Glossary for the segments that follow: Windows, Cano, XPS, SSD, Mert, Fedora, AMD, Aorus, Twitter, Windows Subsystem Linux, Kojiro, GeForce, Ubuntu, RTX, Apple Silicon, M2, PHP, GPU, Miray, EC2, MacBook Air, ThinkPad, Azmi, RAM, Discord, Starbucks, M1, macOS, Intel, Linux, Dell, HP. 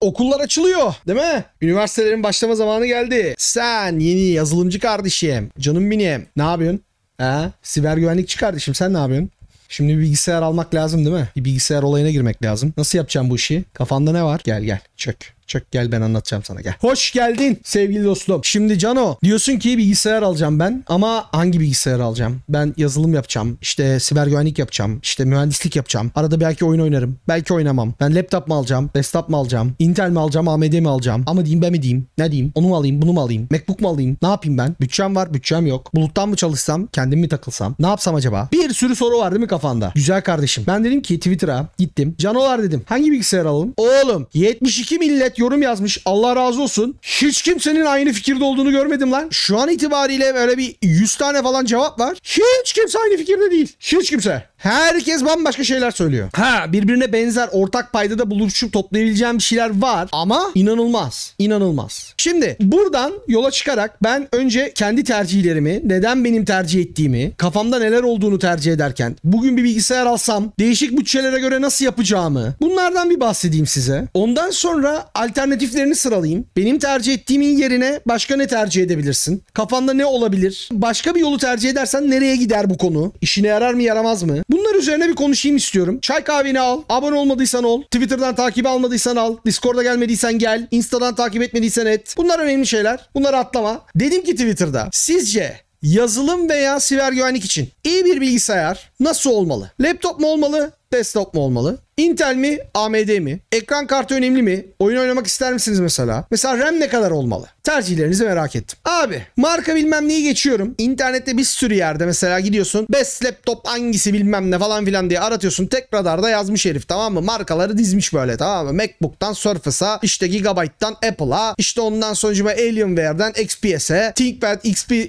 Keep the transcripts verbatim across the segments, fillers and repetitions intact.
Okullar açılıyor, değil mi? Üniversitelerin başlama zamanı geldi. Sen yeni yazılımcı kardeşim, canım benim. Ne yapıyorsun? Ha? Siber güvenlikçi kardeşim, sen ne yapıyorsun? Şimdi bir bilgisayar almak lazım değil mi? Bir bilgisayar olayına girmek lazım. Nasıl yapacağım bu işi? Kafanda ne var? Gel gel çök. Çök gel, ben anlatacağım sana, gel. Hoş geldin sevgili dostum. Şimdi Cano, diyorsun ki bilgisayar alacağım ben, ama hangi bilgisayar alacağım? Ben yazılım yapacağım, işte siber güvenlik yapacağım, işte mühendislik yapacağım. Arada belki oyun oynarım, belki oynamam. Ben laptop mu alacağım, desktop mu alacağım, Intel mi alacağım, A M D mi alacağım? Ama diyeyim ben mi diyeyim, ne diyeyim, onu mu alayım, bunu mu alayım, MacBook mu alayım, ne yapayım ben? Bütçem var, bütçem yok. Buluttan mı çalışsam, kendim mi takılsam, ne yapsam acaba? Bir sürü soru var değil mi kafanda? Güzel kardeşim, ben dedim ki Twitter'a gittim. Canolar dedim, hangi bilgisayar alalım? Oğlum yetmiş iki millet yorum yazmış. Allah razı olsun. Hiç kimsenin aynı fikirde olduğunu görmedim lan. Şu an itibariyle böyle bir yüz tane falan cevap var. Hiç kimse aynı fikirde değil. Hiç kimse. Herkes bambaşka şeyler söylüyor. Ha, birbirine benzer, ortak payda da buluşup toplayabileceğim bir şeyler var ama inanılmaz. İnanılmaz. Şimdi buradan yola çıkarak ben önce kendi tercihlerimi, neden benim tercih ettiğimi, kafamda neler olduğunu tercih ederken, bugün bir bilgisayar alsam değişik bütçelere göre nasıl yapacağımı, bunlardan bir bahsedeyim size. Ondan sonra alternatiflerini sıralayayım. Benim tercih ettiğimin yerine başka ne tercih edebilirsin? Kafanda ne olabilir? Başka bir yolu tercih edersen nereye gider bu konu? İşine yarar mı, yaramaz mı? Bunlar üzerine bir konuşayım istiyorum. Çay kahveni al. Abone olmadıysan ol. Twitter'dan takip almadıysan al. Discord'a gelmediysen gel. Insta'dan takip etmediysen et. Bunlar önemli şeyler. Bunları atlama. Dedim ki Twitter'da, sizce yazılım veya siber güvenlik için iyi bir bilgisayar nasıl olmalı? Laptop mu olmalı? Desktop mu olmalı? Intel mi? A M D mi? Ekran kartı önemli mi? Oyun oynamak ister misiniz mesela? Mesela RAM ne kadar olmalı? Tercihlerinizi merak ettim. Abi marka bilmem neyi geçiyorum. İnternette bir sürü yerde mesela gidiyorsun. Best laptop hangisi bilmem ne falan filan diye aratıyorsun. Tek radarda yazmış herif, tamam mı? Markaları dizmiş böyle, tamam mı? MacBook'tan Surface'a, işte Gigabyte'tan Apple'a, işte ondan sonucuma Alienware'den X P S'e, ThinkPad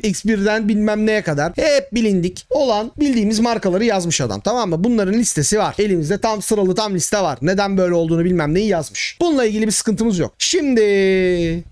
X bir'den bilmem neye kadar. Hep bilindik olan bildiğimiz markaları yazmış adam, tamam mı? Bunların listesi var. Elimizde tam sıralı tam liste var. Neden böyle olduğunu bilmem neyi yazmış. Bununla ilgili bir sıkıntımız yok. Şimdi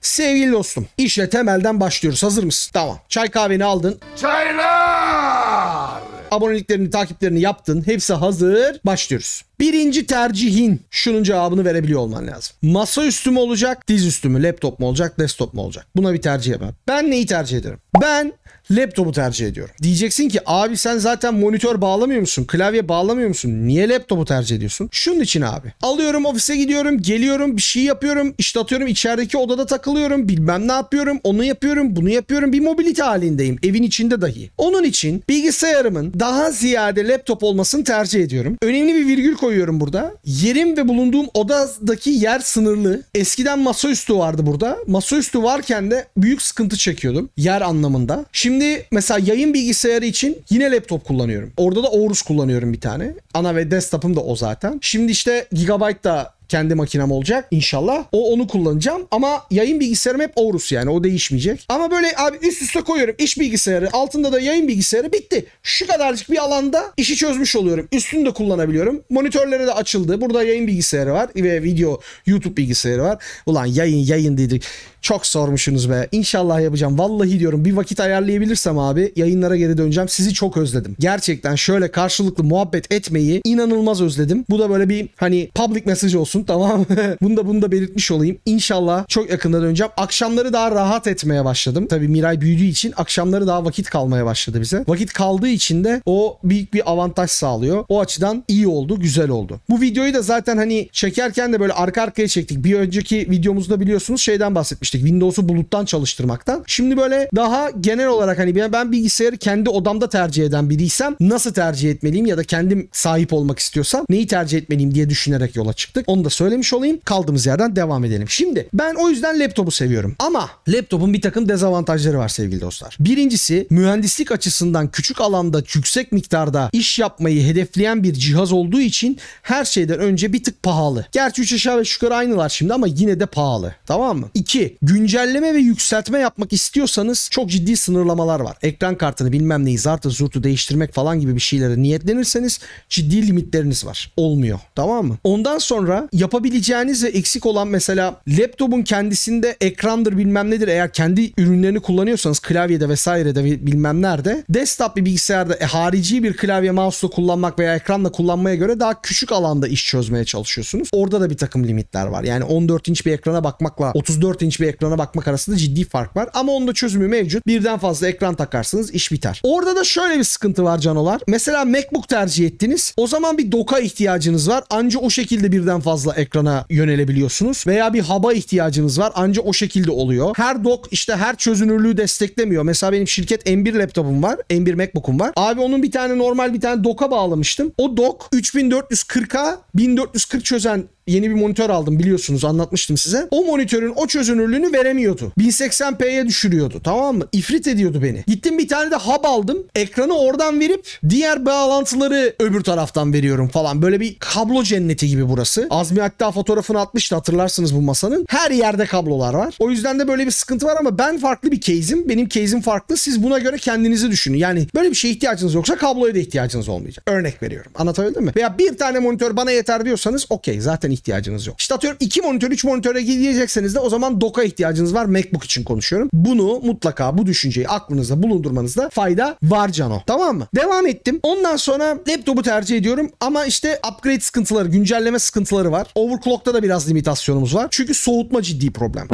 sevgili dostum, işe temelden başlıyoruz. Hazır mısın? Tamam. Çay kahveni aldın. Çaylar! Aboneliklerini, takiplerini yaptın. Hepsi hazır. Başlıyoruz. Birinci tercihin, şunun cevabını verebiliyor olman lazım. Masaüstü mü olacak, dizüstü mü, laptop mu olacak, desktop mu olacak? Buna bir tercih yapar. Ben neyi tercih ederim? Ben laptopu tercih ediyorum. Diyeceksin ki abi sen zaten monitör bağlamıyor musun? Klavye bağlamıyor musun? Niye laptopu tercih ediyorsun? Şunun için abi. Alıyorum, ofise gidiyorum, geliyorum, bir şey yapıyorum, işte atıyorum içerideki odada takılıyorum, bilmem ne yapıyorum, onu yapıyorum, bunu yapıyorum. Bir mobilite halindeyim evin içinde dahi. Onun için bilgisayarımın daha ziyade laptop olmasını tercih ediyorum. Önemli bir virgül koyuyorum. koyuyorum burada. Yerim ve bulunduğum odadaki yer sınırlı. Eskiden masaüstü vardı burada. Masaüstü varken de büyük sıkıntı çekiyordum yer anlamında. Şimdi mesela yayın bilgisayarı için yine laptop kullanıyorum. Orada da Aorus kullanıyorum bir tane. Ana ve desktop'ım da o zaten. Şimdi işte Gigabyte da kendi makinem olacak inşallah. O onu kullanacağım ama yayın bilgisayarım hep Aorus, yani o değişmeyecek. Ama böyle abi üst üste koyuyorum iş bilgisayarı, altında da yayın bilgisayarı, bitti. Şu kadarcık bir alanda işi çözmüş oluyorum. Üstünü de kullanabiliyorum. Monitörlere de açıldı. Burada yayın bilgisayarı var ve video YouTube bilgisayarı var. Ulan yayın yayın dedik. Çok sormuşsunuz be. İnşallah yapacağım. Vallahi diyorum, bir vakit ayarlayabilirsem abi yayınlara geri döneceğim. Sizi çok özledim. Gerçekten şöyle karşılıklı muhabbet etmeyi inanılmaz özledim. Bu da böyle bir hani public mesaj olsun, tamam mı? bunu da bunu da belirtmiş olayım. İnşallah çok yakında döneceğim. Akşamları daha rahat etmeye başladım. Tabii Miray büyüdüğü için akşamları daha vakit kalmaya başladı bize. Vakit kaldığı için de o büyük bir avantaj sağlıyor. O açıdan iyi oldu, güzel oldu. Bu videoyu da zaten hani çekerken de böyle arka arkaya çektik. Bir önceki videomuzda biliyorsunuz şeyden bahsetmiştik. Windows'u buluttan çalıştırmaktan. Şimdi böyle daha genel olarak hani ben bilgisayarı kendi odamda tercih eden biriysem nasıl tercih etmeliyim ya da kendim sahip olmak istiyorsam neyi tercih etmeliyim diye düşünerek yola çıktık. Onu da söylemiş olayım. Kaldığımız yerden devam edelim. Şimdi ben o yüzden laptopu seviyorum. Ama laptopun bir takım dezavantajları var sevgili dostlar. Birincisi, mühendislik açısından küçük alanda yüksek miktarda iş yapmayı hedefleyen bir cihaz olduğu için her şeyden önce bir tık pahalı. Gerçi üç aşağı beş yukarı aynılar şimdi ama yine de pahalı. Tamam mı? İki, güncelleme ve yükseltme yapmak istiyorsanız çok ciddi sınırlamalar var. Ekran kartını bilmem neyi zartı zurtu değiştirmek falan gibi bir şeylere niyetlenirseniz ciddi limitleriniz var. Olmuyor. Tamam mı? Ondan sonra yapabileceğiniz ve eksik olan, mesela laptopun kendisinde ekrandır bilmem nedir, eğer kendi ürünlerini kullanıyorsanız klavyede vesairede bilmem nerede, desktop bir bilgisayarda e, harici bir klavye mouse'la kullanmak veya ekranla kullanmaya göre daha küçük alanda iş çözmeye çalışıyorsunuz. Orada da bir takım limitler var. Yani on dört inç bir ekrana bakmakla otuz dört inç bir ekrana bakmak arasında ciddi fark var. Ama onda çözümü mevcut. Birden fazla ekran takarsınız, iş biter. Orada da şöyle bir sıkıntı var canolar. Mesela MacBook tercih ettiniz. O zaman bir doka ihtiyacınız var. Anca o şekilde birden fazla ekrana yönelebiliyorsunuz. Veya bir hub'a ihtiyacınız var. Anca o şekilde oluyor. Her dock işte her çözünürlüğü desteklemiyor. Mesela benim şirket M bir laptopum var. M bir MacBook'um var. Abi onun bir tane normal bir tane dock'a bağlamıştım. O dock üç bin dört yüz kırka bin dört yüz kırk çözen yeni bir monitör aldım, biliyorsunuz anlatmıştım size. O monitörün o çözünürlüğünü veremiyordu. bin seksen p'ye düşürüyordu, tamam mı? İfrit ediyordu beni. Gittim bir tane de hub aldım. Ekranı oradan verip diğer bağlantıları öbür taraftan veriyorum falan. Böyle bir kablo cenneti gibi burası. Azmi hatta fotoğrafını atmıştı, hatırlarsınız bu masanın. Her yerde kablolar var. O yüzden de böyle bir sıkıntı var ama ben farklı bir case'im. Benim case'im farklı. Siz buna göre kendinizi düşünün. Yani böyle bir şeye ihtiyacınız yoksa kabloya da ihtiyacınız olmayacak. Örnek veriyorum. Anlatabildim mi? Veya bir tane monitör bana yeter diyorsanız okey, zaten ihtiyacınız yok. İşte atıyorum iki monitör üç monitöre gidecekseniz de o zaman dock'a ihtiyacınız var. MacBook için konuşuyorum. Bunu mutlaka, bu düşünceyi aklınızda bulundurmanızda fayda var cano. Tamam mı? Devam ettim. Ondan sonra laptopu tercih ediyorum ama işte upgrade sıkıntıları, güncelleme sıkıntıları var. Overclock'ta da biraz limitasyonumuz var. Çünkü soğutma ciddi problem.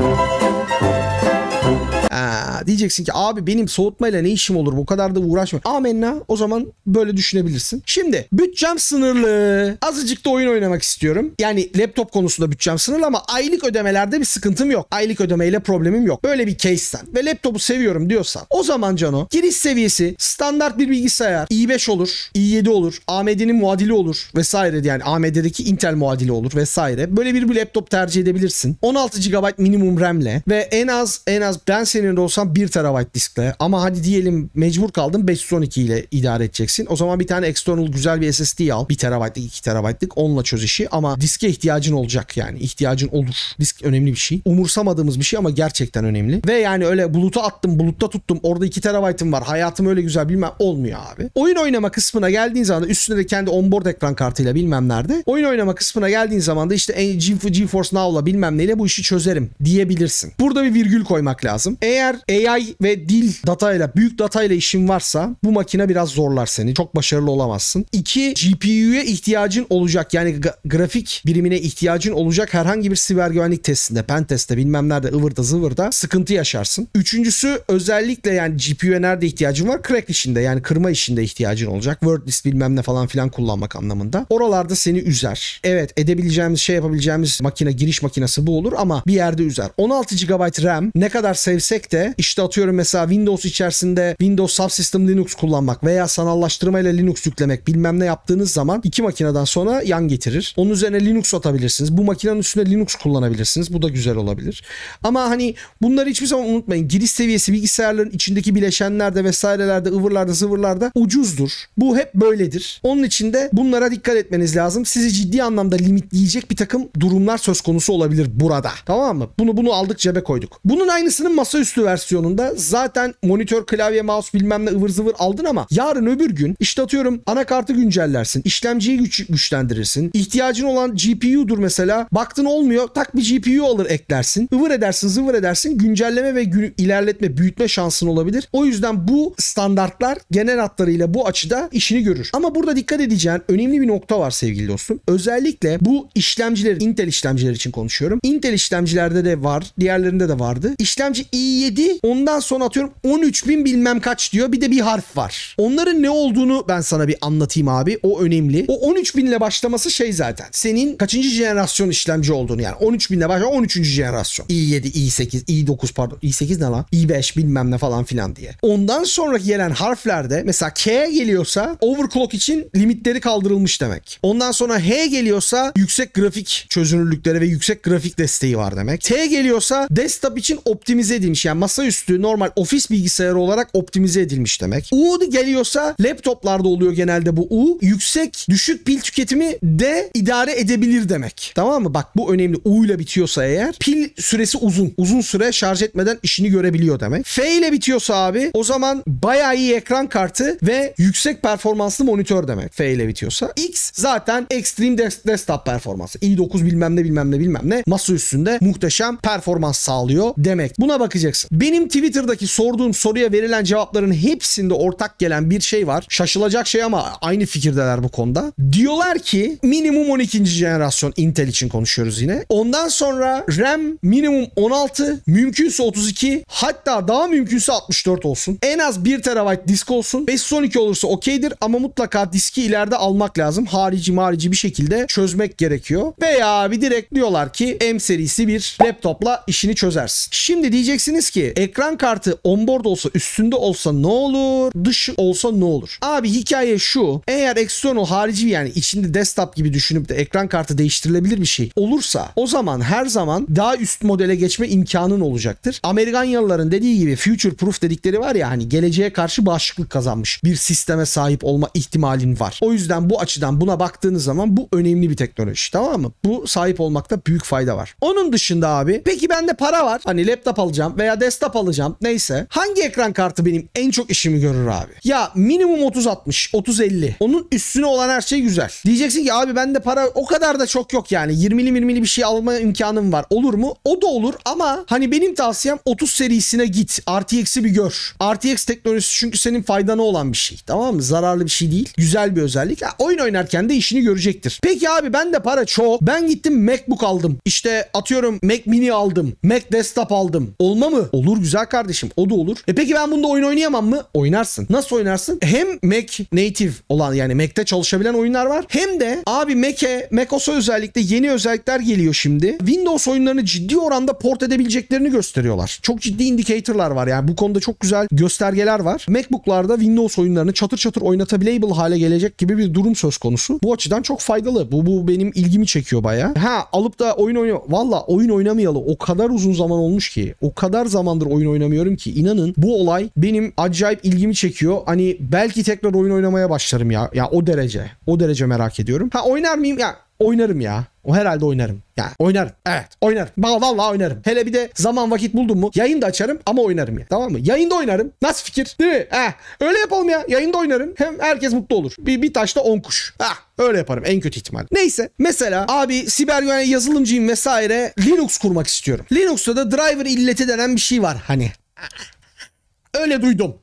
Aa, diyeceksin ki abi benim soğutmayla ne işim olur, bu kadar da uğraşma. Amenna, o zaman böyle düşünebilirsin. Şimdi bütçem sınırlı, azıcık da oyun oynamak istiyorum. Yani laptop konusunda bütçem sınırlı ama aylık ödemelerde bir sıkıntım yok. Aylık ödemeyle problemim yok. Böyle bir case'ten ve laptopu seviyorum diyorsan o zaman cano, giriş seviyesi standart bir bilgisayar i beş olur, i yedi olur, A M D'nin muadili olur vesaire, yani A M D'deki Intel muadili olur vesaire. Böyle bir, bir laptop tercih edebilirsin. on altı gigabayt minimum R A M'le ve en az en az ben senin de olsam bir terabayt diskle, ama hadi diyelim mecbur kaldım beş yüz on iki ile idare edeceksin. O zaman bir tane external güzel bir S S D al. bir terabaytlık iki terabaytlık, onunla çöz işi, ama diske ihtiyacın olacak yani. İhtiyacın olur. Disk önemli bir şey. Umursamadığımız bir şey ama gerçekten önemli. Ve yani öyle buluta attım, bulutta tuttum, orada iki terabaytım var, hayatım öyle güzel bilmem, olmuyor abi. Oyun oynama kısmına geldiğin zaman da üstüne de kendi onboard ekran kartıyla bilmem nerede. Oyun oynama kısmına geldiğin zaman da işte GeForce Now'la bilmem neyle bu işi çözerim diyebilirsin. Burada bir virgül koymak lazım. Eğer A I ve dil datayla, büyük datayla işin varsa bu makine biraz zorlar seni. Çok başarılı olamazsın. İki, G P U'ya ihtiyacın olacak. Yani grafik birimine ihtiyacın olacak. Herhangi bir siber güvenlik testinde, pen testte, bilmem nerede, ıvırda zıvırda sıkıntı yaşarsın. Üçüncüsü, özellikle yani G P U'ya nerede ihtiyacın var? Crack işinde, yani kırma işinde ihtiyacın olacak. Word list bilmem ne falan filan kullanmak anlamında. Oralarda seni üzer. Evet, edebileceğimiz şey, yapabileceğimiz makine, giriş makinesi bu olur ama bir yerde üzer. on altı gigabayt RAM ne kadar sevdiğiniz de işte atıyorum mesela Windows içerisinde Windows Subsystem Linux kullanmak veya sanallaştırmayla Linux yüklemek bilmem ne yaptığınız zaman iki makineden sonra yan getirir. Onun üzerine Linux atabilirsiniz. Bu makinenin üstüne Linux kullanabilirsiniz. Bu da güzel olabilir. Ama hani bunları hiçbir zaman unutmayın. Giriş seviyesi bilgisayarların içindeki bileşenlerde vesairelerde, ıvırlarda zıvırlarda ucuzdur. Bu hep böyledir. Onun için de bunlara dikkat etmeniz lazım. Sizi ciddi anlamda limitleyecek bir takım durumlar söz konusu olabilir burada. Tamam mı? Bunu bunu aldık, cebe koyduk. Bunun aynısının masaüstü versiyonunda zaten monitör, klavye, mouse bilmem ne ıvır zıvır aldın ama yarın öbür gün işte atıyorum anakartı güncellersin, işlemciyi güç güçlendirirsin, ihtiyacın olan G P U'dur mesela, baktın olmuyor, tak bir G P U alır eklersin, ıvır edersin zıvır edersin, güncelleme ve gü ilerletme, büyütme şansın olabilir. O yüzden bu standartlar genel hatlarıyla bu açıda işini görür. Ama burada dikkat edeceğin önemli bir nokta var sevgili dostum. Özellikle bu işlemciler, Intel işlemciler için konuşuyorum. Intel işlemcilerde de var, diğerlerinde de vardı. İşlemci i yedi ondan sonra atıyorum on üç bin bilmem kaç diyor. Bir de bir harf var. Onların ne olduğunu ben sana bir anlatayım abi. O önemli. O on üç bin ile başlaması şey zaten. Senin kaçıncı jenerasyon işlemci olduğunu, yani on üç bin ile başlayan on üçüncü jenerasyon. i yedi, i sekiz, i dokuz pardon. i sekiz ne lan? i beş bilmem ne falan filan diye. Ondan sonraki gelen harflerde mesela K geliyorsa overclock için limitleri kaldırılmış demek. Ondan sonra H geliyorsa yüksek grafik çözünürlükleri ve yüksek grafik desteği var demek. T geliyorsa desktop için optimize edilmiş, yani masaüstü masaüstü normal ofis bilgisayarı olarak optimize edilmiş demek. U geliyorsa laptoplarda oluyor genelde bu U. Yüksek düşük pil tüketimi de idare edebilir demek. Tamam mı? Bak bu önemli. U ile bitiyorsa eğer pil süresi uzun. Uzun süre şarj etmeden işini görebiliyor demek. F ile bitiyorsa abi o zaman bayağı iyi ekran kartı ve yüksek performanslı monitör demek. F ile bitiyorsa. X zaten Extreme Desktop performansı. i dokuz bilmem ne bilmem ne bilmem ne masaüstünde muhteşem performans sağlıyor demek. Buna bakacaksın. Benim Twitter'daki sorduğum soruya verilen cevapların hepsinde ortak gelen bir şey var. Şaşılacak şey ama aynı fikirdeler bu konuda. Diyorlar ki minimum on ikinci jenerasyon Intel için konuşuyoruz yine. Ondan sonra RAM minimum on altı, mümkünse otuz iki, hatta daha mümkünse altmış dört olsun. En az bir terabayt disk olsun. beş yüz on iki olursa okeydir ama mutlaka diski ileride almak lazım. Harici marici bir şekilde çözmek gerekiyor. Veya bir direkt diyorlar ki M serisi bir laptopla işini çözersin. Şimdi diyeceksiniz ki ekran kartı onboard olsa, üstünde olsa ne olur? Dışı olsa ne olur? Abi hikaye şu. Eğer external harici, yani içinde desktop gibi düşünüp de ekran kartı değiştirilebilir bir şey olursa o zaman her zaman daha üst modele geçme imkanın olacaktır. Amerikanyalıların dediği gibi future proof dedikleri var ya, hani geleceğe karşı bağışıklık kazanmış bir sisteme sahip olma ihtimalin var. O yüzden bu açıdan buna baktığınız zaman bu önemli bir teknoloji, tamam mı? Bu sahip olmakta büyük fayda var. Onun dışında abi peki bende para var. Hani laptop alacağım veya desktop alacağım neyse. Hangi ekran kartı benim en çok işimi görür abi? Ya minimum otuz altmış, otuz elli. Onun üstüne olan her şey güzel. Diyeceksin ki abi bende para o kadar da çok yok yani. yirmili yirmili bir şey alma imkanım var. Olur mu? O da olur ama hani benim tavsiyem otuz serisine git. R T X'i bir gör. R T X teknolojisi çünkü senin faydana olan bir şey. Tamam mı? Zararlı bir şey değil. Güzel bir özellik. Ha, oyun oynarken de işini görecektir. Peki abi bende para çok. Ben gittim MacBook aldım. İşte atıyorum Mac Mini aldım. Mac Desktop aldım. Olma mı? Olur güzel kardeşim. O da olur. E peki ben bunda oyun oynayamam mı? Oynarsın. Nasıl oynarsın? Hem Mac Native olan, yani Mac'te çalışabilen oyunlar var. Hem de abi Mac'e, macOS'a özellikle yeni özellikler geliyor şimdi. Windows oyunlarını ciddi oranda port edebileceklerini gösteriyorlar. Çok ciddi indicator'lar var yani. Bu konuda çok güzel göstergeler var. MacBook'larda Windows oyunlarını çatır çatır oynatabilir hale gelecek gibi bir durum söz konusu. Bu açıdan çok faydalı. Bu, bu benim ilgimi çekiyor bayağı. Ha alıp da oyun oynuyor. Valla oyun oynamayalı o kadar uzun zaman olmuş ki. O kadar zamandır oyun oynamıyorum ki. İnanın bu olay benim acayip ilgimi çekiyor. Hani belki tekrar oyun oynamaya başlarım ya. Ya o derece. O derece merak ediyorum. Ha oynar mıyım? Ya oynarım ya. O herhalde oynarım. Yani oynarım. Evet oynarım. Vallahi oynarım. Hele bir de zaman vakit buldum mu yayında açarım ama oynarım ya. Tamam mı? Yayında oynarım. Nasıl fikir? Değil mi? Eh. Öyle yapalım ya. Yayında oynarım. Hem herkes mutlu olur. Bir, bir taşta on kuş. Ah. Öyle yaparım en kötü ihtimal. Neyse mesela abi siber güvenlik yazılımcıyım vesaire, Linux kurmak istiyorum. Linux'ta da driver illeti denen bir şey var hani. Öyle duydum.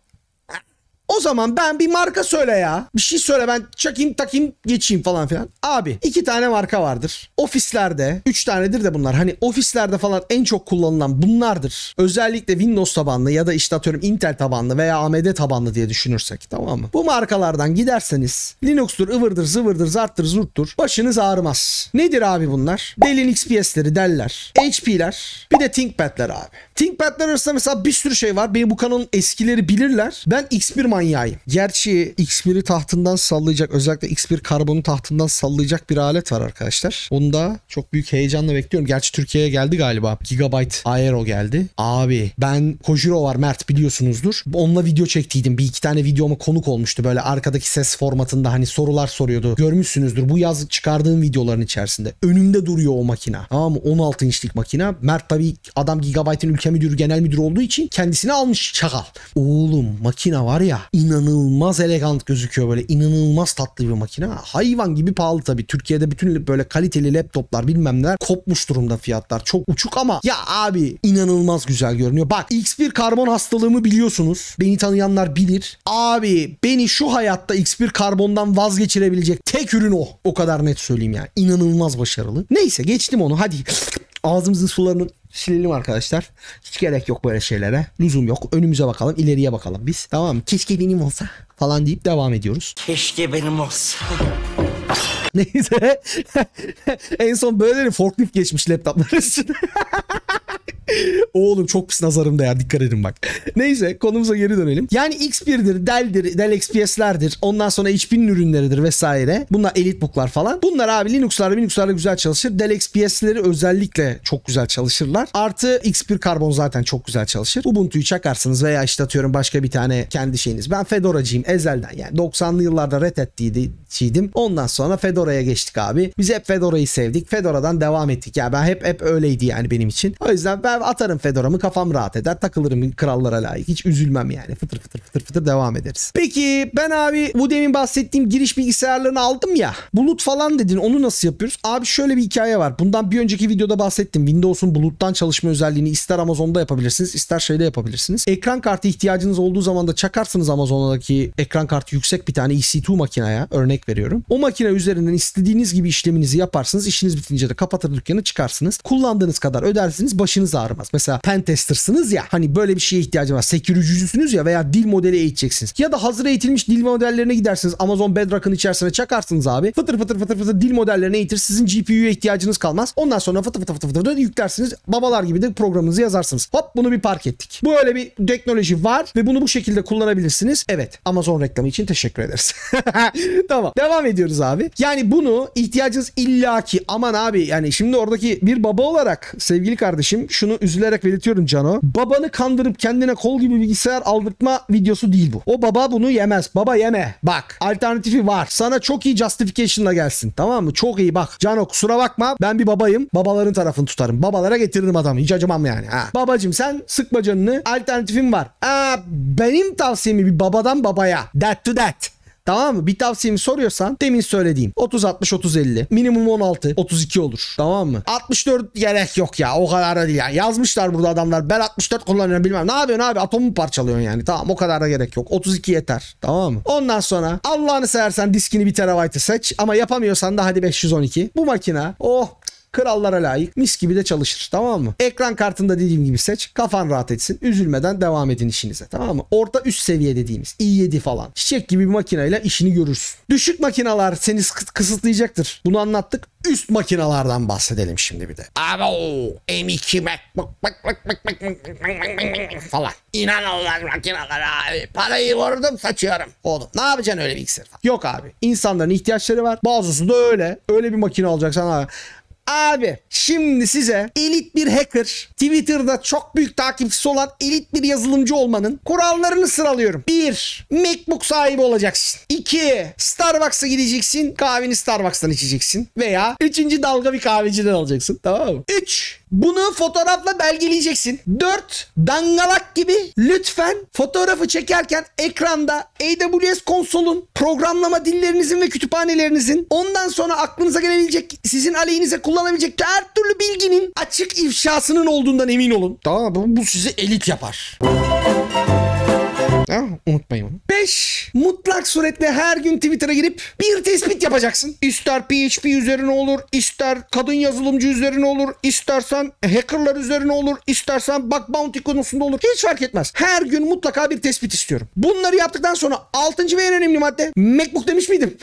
O zaman ben bir marka söyle ya. Bir şey söyle ben çakayım takayım geçeyim falan filan. Abi iki tane marka vardır. Ofislerde üç tanedir de bunlar. Hani ofislerde falan en çok kullanılan bunlardır. Özellikle Windows tabanlı ya da işte atıyorum Intel tabanlı veya A M D tabanlı diye düşünürsek, tamam mı? Bu markalardan giderseniz Linux'tur, ıvırdır, zıvırdır, zarttır, zurttur. Başınız ağrımaz. Nedir abi bunlar? Dell'in X P S'leri, Dell'ler, H P'ler, bir de ThinkPad'ler abi. ThinkPad'ler arasında mesela bir sürü şey var. Benim bu kanalın eskileri bilirler. Ben X bir manyağım. Yayım. Gerçi X bir'i tahtından sallayacak, özellikle X bir Carbon'u tahtından sallayacak bir alet var arkadaşlar. Onu da çok büyük heyecanla bekliyorum. Gerçi Türkiye'ye geldi galiba. Gigabyte Aero geldi. Abi ben Kojiro var, Mert biliyorsunuzdur. Onunla video çektiydim. Bir iki tane videoma konuk olmuştu. Böyle arkadaki ses formatında hani sorular soruyordu. Görmüşsünüzdür. Bu yaz çıkardığım videoların içerisinde. Önümde duruyor o makina. Tamam mı? on altı inçlik makina. Mert tabii adam Gigabyte'in ülke müdürü, genel müdürü olduğu için kendisini almış çakal. Oğlum makina var ya, İnanılmaz elegant gözüküyor böyle. İnanılmaz tatlı bir makine. Hayvan gibi pahalı tabii. Türkiye'de bütün böyle kaliteli laptoplar bilmem neler kopmuş durumda, fiyatlar çok uçuk ama ya abi inanılmaz güzel görünüyor. Bak X bir Carbon hastalığımı biliyorsunuz. Beni tanıyanlar bilir. Abi beni şu hayatta X bir Carbon'dan vazgeçirebilecek tek ürün o. O kadar net söyleyeyim yani. İnanılmaz başarılı. Neyse geçtim onu. Hadi ağzımızın sularını silelim arkadaşlar. Hiç gerek yok böyle şeylere. Lüzum yok. Önümüze bakalım. İleriye bakalım biz. Tamam mı? Keşke benim olsa falan deyip devam ediyoruz. Keşke benim olsa. Neyse. En son böyle bir forklift geçmiş laptoplar üstüne. O oğlum çok pis nazarım değer, dikkat edin bak. Neyse konumuza geri dönelim. Yani X bir'dir, Dell'dir, Dell X P S'lerdir. Ondan sonra H P'nin ürünleridir vesaire. Bunlar EliteBook'lar falan. Bunlar abi Linux'larda, Linux'larda güzel çalışır. Dell X P S'leri özellikle çok güzel çalışırlar. Artı X bir Carbon zaten çok güzel çalışır. Ubuntu'yu çakarsınız veya işte atıyorum başka bir tane kendi şeyiniz. Ben Fedora'cıyım ezelden yani. doksanlı yıllarda Red Hat'ciydim. Ondan sonra Fedora'ya geçtik abi. Biz hep Fedora'yı sevdik. Fedora'dan devam ettik. Ya yani ben hep hep öyleydi yani benim için. O yüzden ben atarım Fedora'mı, kafam rahat eder. Takılırım krallara layık. Hiç üzülmem yani. Fıtır fıtır fıtır fıtır devam ederiz. Peki ben abi bu demin bahsettiğim giriş bilgisayarlarını aldım ya. Bulut falan dedin. Onu nasıl yapıyoruz? Abi şöyle bir hikaye var. Bundan bir önceki videoda bahsettim. Windows'un buluttan çalışma özelliğini ister Amazon'da yapabilirsiniz, ister şeyde yapabilirsiniz. Ekran kartı ihtiyacınız olduğu zaman da çakarsınız Amazon'daki ekran kartı yüksek bir tane E C iki makineye, örnek veriyorum. O makine üzerinden istediğiniz gibi işleminizi yaparsınız. İşiniz bitince de kapatır dükkanı, çıkarsınız. Kullandığınız kadar ödersiniz. Başınız ağrımaz. Mesela pentester'sınız ya. Hani böyle bir şeye ihtiyacı var. Security'cüsünüz ya veya dil modeli eğiteceksiniz. Ya da hazır eğitilmiş dil modellerine gidersiniz. Amazon Bedrock'ın içerisine çakarsınız abi. Fıtır fıtır fıtır fıtır dil modellerine eğitir. Sizin G P U'ya ihtiyacınız kalmaz. Ondan sonra fıtır fıtır fıtır fıtır yüklersiniz. Babalar gibi de programınızı yazarsınız. Hop bunu bir park ettik. Böyle bir teknoloji var ve bunu bu şekilde kullanabilirsiniz. Evet. Amazon reklamı için teşekkür ederiz. Tamam. Devam ediyoruz abi. Yani bunu ihtiyacınız illaki, aman abi yani şimdi oradaki bir baba olarak sevgili kardeşim şunu üzülerek belirtiyorum Cano. Babanı kandırıp kendine kol gibi bilgisayar aldırtma videosu değil bu. O baba bunu yemez. Baba yeme. Bak. Alternatifi var. Sana çok iyi justification'la gelsin. Tamam mı? Çok iyi bak. Cano kusura bakma. Ben bir babayım. Babaların tarafını tutarım. Babalara getiririm adamı. Hiç acımam yani. Ha. Babacım sen sıkma canını. Alternatifim var. Aa, benim tavsiyemi bir babadan babaya. That to that. Tamam mı? Bir tavsiyemi soruyorsan demin söylediğim otuz altmış otuz elli minimum on altı otuz iki olur. Tamam mı? altmış dört gerek yok ya. O kadar da değil ya. Yazmışlar burada adamlar. Ben altmış dört kullanıyorum bilmem. Ne yapıyorsun abi? Atomu parçalıyorsun yani. Tamam o kadar da gerek yok. otuz iki yeter. Tamam mı? Ondan sonra Allah'ını seversen diskini bir terabaytı seç. Ama yapamıyorsan da hadi beş yüz on iki. Bu makine oh krallara layık. Mis gibi de çalışır. Tamam mı? Ekran kartında dediğim gibi seç. Kafan rahat etsin. Üzülmeden devam edin işinize. Tamam mı? Orta üst seviye dediğimiz i yedi falan. Çiçek gibi bir makineyle işini görürsün. Düşük makineler seni kısıtlayacaktır. Bunu anlattık. Üst makinelerden bahsedelim şimdi bir de. Abi o M iki MacBook falan. İnanılmaz makineler abi. Parayı vurdum saçıyorum. Oğlum ne yapacaksın öyle bilgisayar falan? Yok abi. İnsanların ihtiyaçları var. Bazısı da öyle. Öyle bir makine alacaksan abi. Abi şimdi size elit bir hacker, Twitter'da çok büyük takipçisi olan elit bir yazılımcı olmanın kurallarını sıralıyorum. bir MacBook sahibi olacaksın. iki Starbucks'a gideceksin. Kahveni Starbucks'tan içeceksin. Veya üçüncü dalga bir kahveciden alacaksın. Tamam mı? üç Bunu fotoğrafla belgeleyeceksin. dört Dangalak gibi lütfen fotoğrafı çekerken ekranda A W S konsolun, programlama dillerinizin ve kütüphanelerinizin, ondan sonra aklınıza gelebilecek, sizin aleyhinize kullanabilecek her türlü bilginin açık ifşasının olduğundan emin olun. Tamam, bu, bu sizi elit yapar. Ha, unutmayın onu. beş Mutlak suretle her gün Twitter'a girip bir tespit yapacaksın. İster P H P üzerine olur, ister kadın yazılımcı üzerine olur, istersen hackerlar üzerine olur, istersen bug bounty konusunda olur. Hiç fark etmez. Her gün mutlaka bir tespit istiyorum. Bunları yaptıktan sonra altıncı ve en önemli madde, MacBook demiş miydim?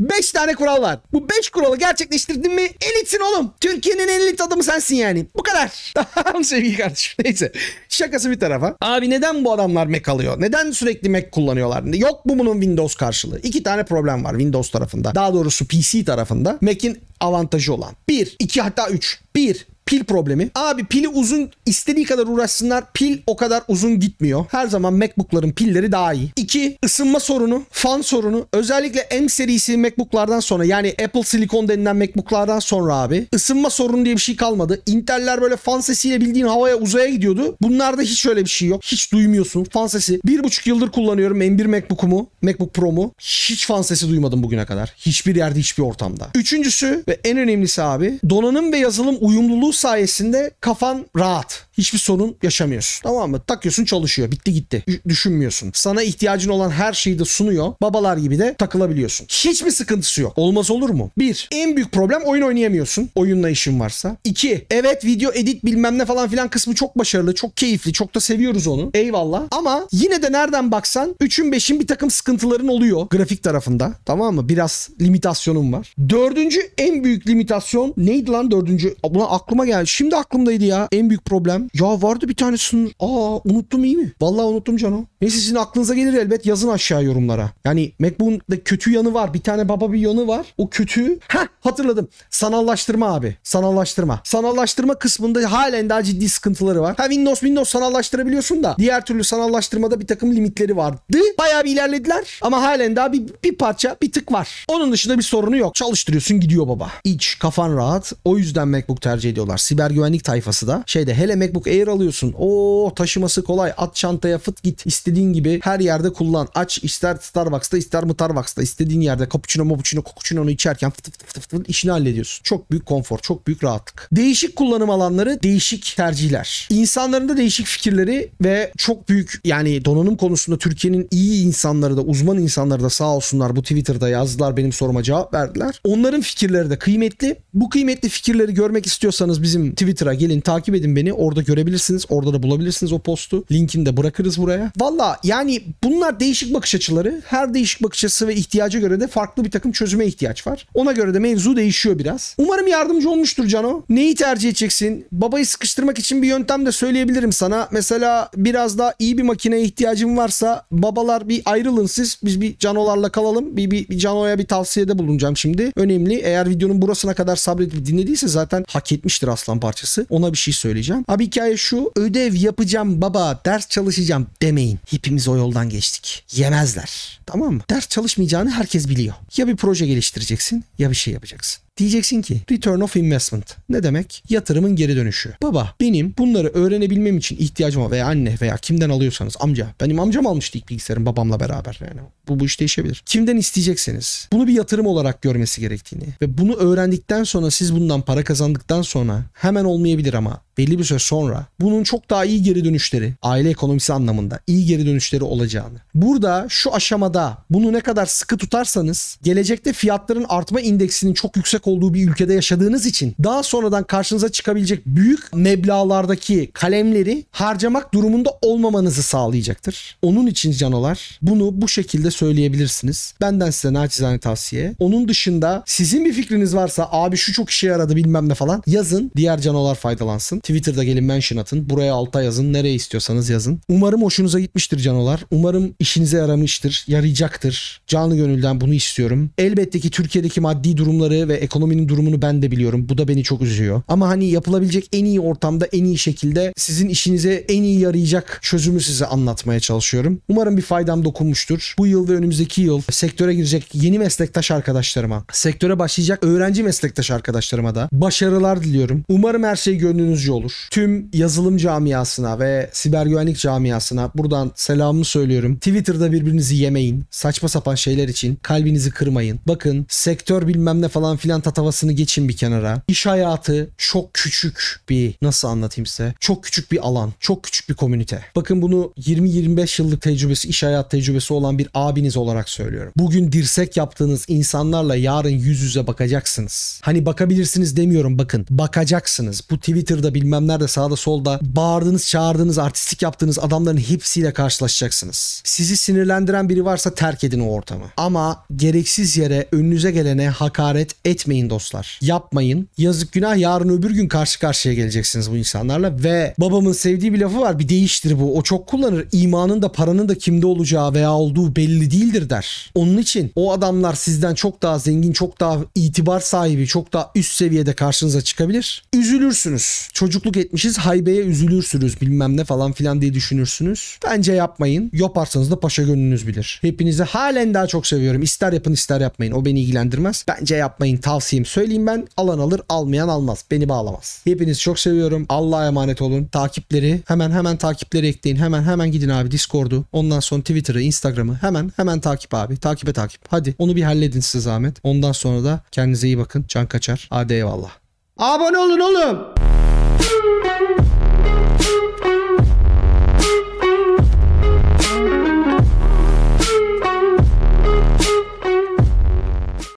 beş tane kural var. Bu beş kuralı gerçekleştirdin mi elitsin oğlum. Türkiye'nin elit adamı sensin yani. Bu kadar. Tamam sevgili kardeşim. Neyse. Şakası bir tarafa. Abi neden bu adamlar Mac alıyor? Neden sürekli Mac kullanıyorlar? Yok mu bunun Windows karşılığı? İki tane problem var Windows tarafında. Daha doğrusu P C tarafında. Mac'in avantajı olan. Bir, iki hatta üç. Bir, pil problemi. Abi pili uzun, istediği kadar uğraşsınlar. Pil o kadar uzun gitmiyor. Her zaman MacBook'ların pilleri daha iyi. iki Isınma sorunu, fan sorunu. Özellikle M serisi MacBook'lardan sonra, yani Apple Silicon denilen MacBook'lardan sonra abi ısınma sorunu diye bir şey kalmadı. Intel'ler böyle fan sesiyle bildiğin havaya, uzaya gidiyordu. Bunlarda hiç öyle bir şey yok. Hiç duymuyorsun fan sesi. bir buçuk yıldır kullanıyorum M bir MacBook'umu, MacBook Pro'mu. Hiç fan sesi duymadım bugüne kadar. Hiçbir yerde, hiçbir ortamda. Üçüncüsü ve en önemlisi abi, donanım ve yazılım uyumluluğu sayesinde kafan rahat. Hiçbir sorun yaşamıyorsun. Tamam mı? Takıyorsun çalışıyor. Bitti gitti. Düşünmüyorsun. Sana ihtiyacın olan her şeyi de sunuyor. Babalar gibi de takılabiliyorsun. Hiçbir sıkıntısı yok. Olmaz olur mu? bir En büyük problem oyun oynayamıyorsun. Oyunla işin varsa. iki Evet video edit bilmem ne falan filan kısmı çok başarılı. Çok keyifli. Çok da seviyoruz onu. Eyvallah. Ama yine de nereden baksan üçün beşin bir takım sıkıntıların oluyor. Grafik tarafında. Tamam mı? Biraz limitasyonum var. Dördüncü en büyük limitasyon neydi lan dördüncü? Buna aklıma aklıma geldi. Şimdi aklımdaydı ya en büyük problem. Ya vardı bir tanesini. Aa unuttum iyi mi? Vallahi unuttum Cano. Neyse sizin aklınıza gelir elbet, yazın aşağı yorumlara. Yani MacBook'un da kötü yanı var. Bir tane baba bir yanı var. O kötü. Heh hatırladım. Sanallaştırma abi. Sanallaştırma. Sanallaştırma kısmında halen daha ciddi sıkıntıları var. Ha Windows Windows sanallaştırabiliyorsun da. Diğer türlü sanallaştırmada bir takım limitleri vardı. Bayağı bir ilerlediler. Ama halen daha bir, bir parça bir tık var. Onun dışında bir sorunu yok. Çalıştırıyorsun gidiyor baba. İç kafan rahat. O yüzden MacBook tercih ediyorlar. Siber güvenlik tayfası da. Şeyde hele MacBook Air alıyorsun. Oo taşıması kolay. At çantaya fıt git. İstediğin gibi her yerde kullan. Aç ister Starbucks'ta ister Mıtarbucks'ta. İstediğin yerde cappuccino mopuccino kokuccino'nu içerken fıt fıt fıt fıt işini hallediyorsun. Çok büyük konfor. Çok büyük rahatlık. Değişik kullanım alanları. Değişik tercihler. İnsanların da değişik fikirleri ve çok büyük yani donanım konusunda Türkiye'nin iyi insanları da uzman insanları da sağ olsunlar bu Twitter'da yazdılar benim soruma cevap verdiler. Onların fikirleri de kıymetli. Bu kıymetli fikirleri görmek istiyorsanız bizim Twitter'a gelin takip edin beni. Orada görebilirsiniz. Orada da bulabilirsiniz o postu. Linkini de bırakırız buraya. Valla yani bunlar değişik bakış açıları. Her değişik bakış açısı ve ihtiyaca göre de farklı bir takım çözüme ihtiyaç var. Ona göre de mevzu değişiyor biraz. Umarım yardımcı olmuştur Cano. Neyi tercih edeceksin? Babayı sıkıştırmak için bir yöntem de söyleyebilirim sana. Mesela biraz daha iyi bir makineye ihtiyacın varsa babalar bir ayrılın siz. Biz bir Canolarla kalalım. Bir, bir, bir Cano'ya bir tavsiyede bulunacağım şimdi. Önemli. Eğer videonun burasına kadar sabredip dinlediyse zaten hak etmiştir aslan parçası. Ona bir şey söyleyeceğim. Abi hikaye şu. Ödev yapacağım baba. Ders çalışacağım demeyin. Hepimiz o yoldan geçtik. Yemezler. Tamam mı? Ders çalışmayacağını herkes biliyor. Ya bir proje geliştireceksin ya bir şey yapacaksın. Diyeceksin ki return of investment. Ne demek? Yatırımın geri dönüşü. Baba benim bunları öğrenebilmem için ihtiyacım var veya anne veya kimden alıyorsanız amca. Benim amcam almıştı ilk bilgisayarım babamla beraber. Yani bu, bu iş değişebilir. Kimden isteyecekseniz bunu bir yatırım olarak görmesi gerektiğini ve bunu öğrendikten sonra siz bundan para kazandıktan sonra hemen olmayabilir ama belli bir süre sonra bunun çok daha iyi geri dönüşleri aile ekonomisi anlamında iyi geri dönüşleri olacağını. Burada şu aşamada bunu ne kadar sıkı tutarsanız gelecekte fiyatların artma indeksinin çok yüksek olduğu bir ülkede yaşadığınız için daha sonradan karşınıza çıkabilecek büyük meblağlardaki kalemleri harcamak durumunda olmamanızı sağlayacaktır. Onun için canolar bunu bu şekilde söyleyebilirsiniz. Benden size naçizane tavsiye. Onun dışında sizin bir fikriniz varsa abi şu çok işe yaradı bilmem ne falan yazın. Diğer canolar faydalansın. Twitter'da gelin mention atın. Buraya alta yazın. Nereye istiyorsanız yazın. Umarım hoşunuza gitmiştir canolar. Umarım işinize yaramıştır. Yarayacaktır. Canlı gönülden bunu istiyorum. Elbette ki Türkiye'deki maddi durumları ve ekonomik Ekonominin durumunu ben de biliyorum. Bu da beni çok üzüyor. Ama hani yapılabilecek en iyi ortamda en iyi şekilde sizin işinize en iyi yarayacak çözümü size anlatmaya çalışıyorum. Umarım bir faydam dokunmuştur. Bu yıl ve önümüzdeki yıl sektöre girecek yeni meslektaş arkadaşlarıma, sektöre başlayacak öğrenci meslektaş arkadaşlarıma da başarılar diliyorum. Umarım her şey gönlünüzce olur. Tüm yazılım camiasına ve siber güvenlik camiasına buradan selamımı söylüyorum. Twitter'da birbirinizi yemeyin. Saçma sapan şeyler için kalbinizi kırmayın. Bakın sektör bilmem ne falan filan tatavasını geçin bir kenara. İş hayatı çok küçük bir, nasıl anlatayım size? Çok küçük bir alan. Çok küçük bir komünite. Bakın bunu yirmi yirmi beş yıllık tecrübesi, iş hayat tecrübesi olan bir abiniz olarak söylüyorum. Bugün dirsek yaptığınız insanlarla yarın yüz yüze bakacaksınız. Hani bakabilirsiniz demiyorum bakın. Bakacaksınız. Bu Twitter'da bilmem nerede sağda solda bağırdığınız, çağırdığınız, artistik yaptığınız adamların hepsiyle karşılaşacaksınız. Sizi sinirlendiren biri varsa terk edin o ortamı. Ama gereksiz yere önünüze gelene hakaret etmeyin dostlar. Yapmayın. Yazık günah, yarın öbür gün karşı karşıya geleceksiniz bu insanlarla ve babamın sevdiği bir lafı var. Bir değiştir bu. O çok kullanır. İmanın da paranın da kimde olacağı veya olduğu belli değildir der. Onun için o adamlar sizden çok daha zengin, çok daha itibar sahibi, çok daha üst seviyede karşınıza çıkabilir. Üzülürsünüz. Çocukluk etmişiz. Haybeye üzülürsünüz. Bilmem ne falan filan diye düşünürsünüz. Bence yapmayın. Yaparsanız da paşa gönlünüz bilir. Hepinizi halen daha çok seviyorum. İster yapın ister yapmayın. O beni ilgilendirmez. Bence yapmayın. Tavsiye söyleyeyim ben. Alan alır, almayan almaz. Beni bağlamaz. Hepinizi çok seviyorum. Allah'a emanet olun. Takipleri hemen hemen takipleri ekleyin. Hemen hemen gidin abi Discord'u. Ondan sonra Twitter'ı, Instagram'ı hemen hemen takip abi. Takibe takip. Hadi onu bir halledin size zahmet. Ondan sonra da kendinize iyi bakın. Can kaçar. Hadi eyvallah. Abone olun oğlum.